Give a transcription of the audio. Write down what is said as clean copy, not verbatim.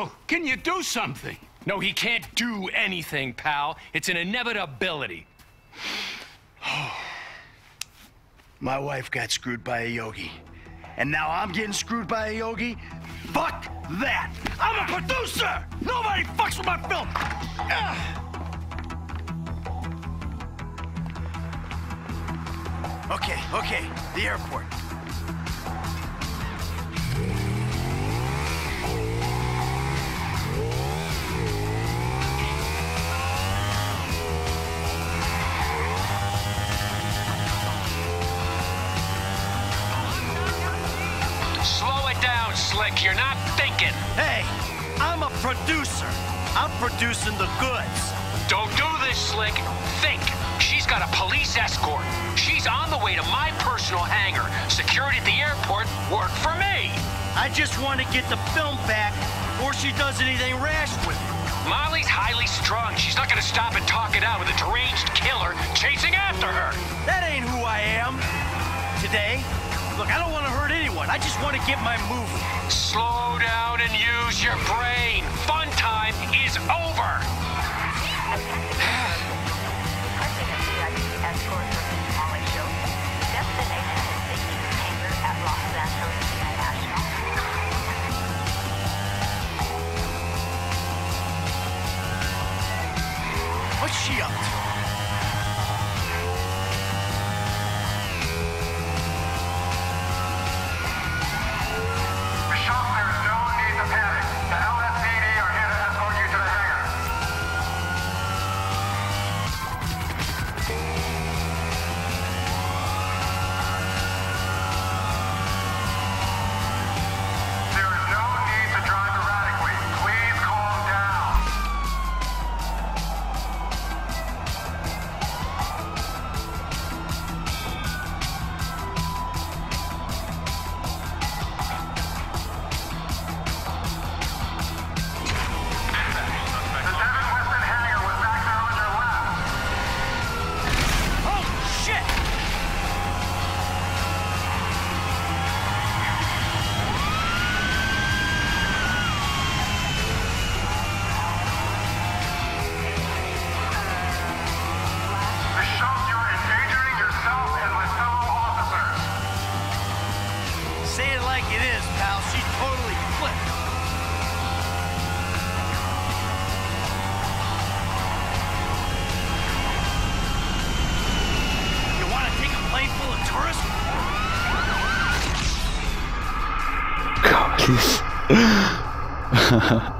Michael, can you do something? No, he can't do anything, pal. It's an inevitability. My wife got screwed by a yogi. And now I'm getting screwed by a yogi? Fuck that! I'm a producer! Nobody fucks with my film! Okay, the airport. Slick, you're not thinking. Hey, I'm a producer. I'm producing the goods. Don't do this, Slick. Think. She's got a police escort. She's on the way to my personal hangar. Security at the airport work for me. I just want to get the film back before she does anything rash with it. Molly's highly strung. She's not going to stop and talk it out with a deranged killer chasing after her. That ain't who I am today. Look, I don't want to hurt anyone. I just want to get my movie. Slow down and use your brain. Fun time is over. What's she up to? Ha ha.